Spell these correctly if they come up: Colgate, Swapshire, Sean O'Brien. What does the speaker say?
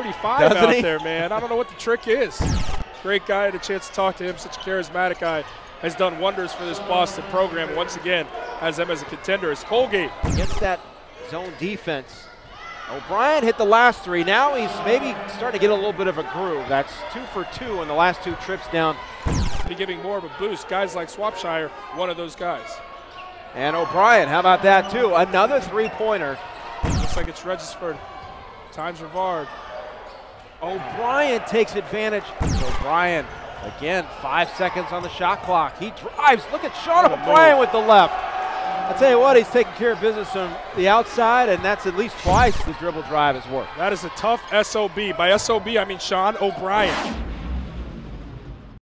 35 out there, man. I don't know what the trick is. Great guy. I had a chance to talk to him. Such a charismatic guy. Has done wonders for this Boston program. Once again, has them as a contender. It's Colgate. Against that zone defense. O'Brien hit the last three. Now he's maybe starting to get a little bit of a groove. That's 2 for 2 on the last two trips down. Be giving more of a boost. Guys like Swapshire, one of those guys. And O'Brien, how about that too? Another three-pointer. Looks like it's registered. Times Rivard. O'Brien takes advantage. O'Brien, again, 5 seconds on the shot clock. He drives. Look at Sean O'Brien with the left. I'll tell you what, he's taking care of business from the outside, and that's at least twice the dribble drive has worked. That is a tough SOB. By SOB, I mean Sean O'Brien.